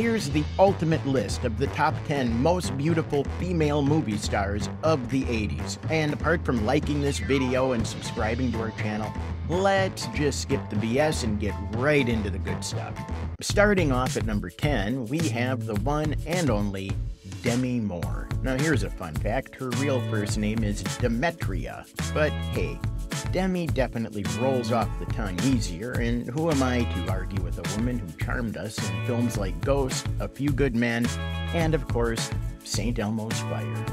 Here's the ultimate list of the top 10 most beautiful female movie stars of the 80s. And apart from liking this video and subscribing to our channel, let's just skip the BS and get right into the good stuff. Starting off at number 10, we have the one and only Demi Moore. Now here's a fun fact, her real first name is Demetria, but hey, Demi definitely rolls off the tongue easier, and who am I to argue with a woman who charmed us in films like Ghost, A Few Good Men, and of course, St. Elmo's Fire.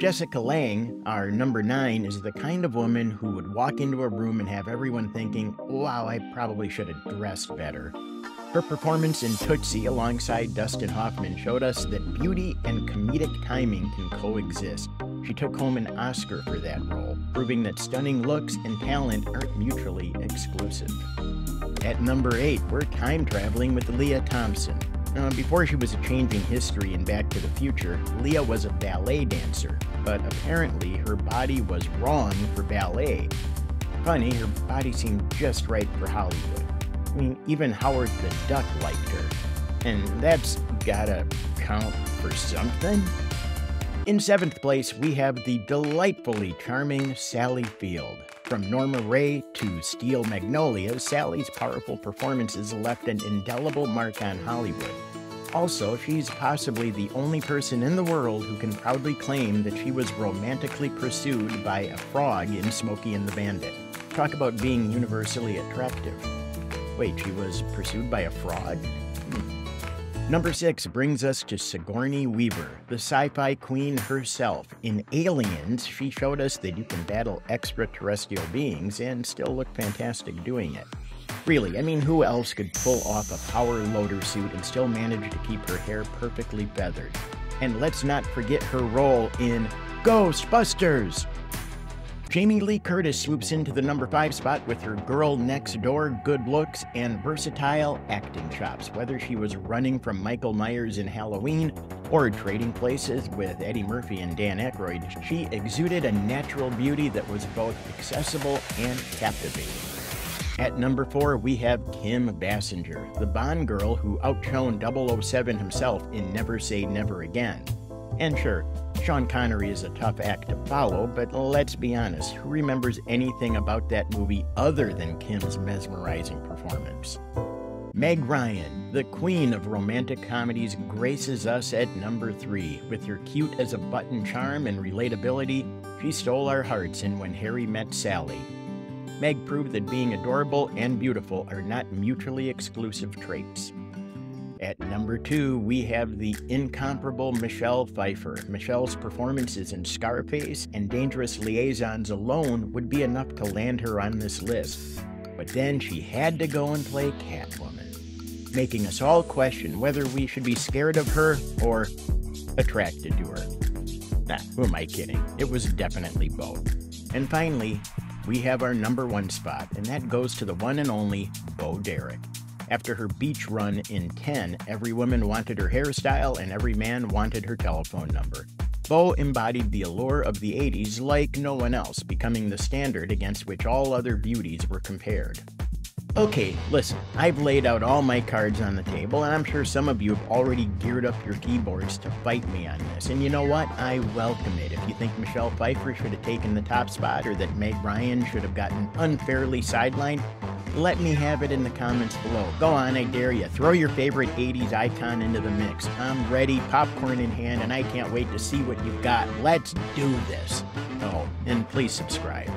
Jessica Lange, our number 9, is the kind of woman who would walk into a room and have everyone thinking, wow, I probably should have dressed better. Her performance in Tootsie alongside Dustin Hoffman showed us that beauty and comedic timing can coexist. She took home an Oscar for that role, proving that stunning looks and talent aren't mutually exclusive. At number 8, we're time traveling with Leah Thompson. Now, before she was a change in history in Back to the Future, Leah was a ballet dancer, but apparently her body was wrong for ballet. Funny, her body seemed just right for Hollywood. I mean, even Howard the Duck liked her, and that's gotta count for something. In 7th place, we have the delightfully charming Sally Field. From Norma Ray to Steel Magnolias, Sally's powerful performances left an indelible mark on Hollywood. Also, she's possibly the only person in the world who can proudly claim that she was romantically pursued by a frog in Smokey and the Bandit. Talk about being universally attractive. Wait, she was pursued by a frog? Number 6 brings us to Sigourney Weaver, the sci-fi queen herself. In Aliens, she showed us that you can battle extraterrestrial beings and still look fantastic doing it. Really, I mean, who else could pull off a power loader suit and still manage to keep her hair perfectly feathered? And let's not forget her role in Ghostbusters! Jamie Lee Curtis swoops into the number 5 spot with her girl-next-door good looks and versatile acting chops, whether she was running from Michael Myers in Halloween or trading places with Eddie Murphy and Dan Aykroyd. She exuded a natural beauty that was both accessible and captivating. At number 4, we have Kim Basinger, the Bond girl who outshone 007 himself in Never Say Never Again. And sure, Sean Connery is a tough act to follow, but let's be honest, who remembers anything about that movie other than Kim's mesmerizing performance? Meg Ryan, the queen of romantic comedies, graces us at number 3. With her cute-as-a-button charm and relatability, she stole our hearts in When Harry Met Sally. Meg proved that being adorable and beautiful are not mutually exclusive traits. At number 2, we have the incomparable Michelle Pfeiffer. Michelle's performances in Scarface and Dangerous Liaisons alone would be enough to land her on this list. But then she had to go and play Catwoman, making us all question whether we should be scared of her or attracted to her. Nah, who am I kidding? It was definitely both. And finally, we have our number 1 spot, and that goes to the one and only Bo Derek. After her beach run in 10, every woman wanted her hairstyle and every man wanted her telephone number. Bo embodied the allure of the 80s like no one else, becoming the standard against which all other beauties were compared. Okay, listen, I've laid out all my cards on the table, and I'm sure some of you have already geared up your keyboards to fight me on this. And you know what? I welcome it. If you think Michelle Pfeiffer should have taken the top spot or that Meg Ryan should have gotten unfairly sidelined, let me have it in the comments below. Go on, I dare you. Throw your favorite 80s icon into the mix. I'm ready, popcorn in hand, and I can't wait to see what you've got. Let's do this. Oh, and please subscribe.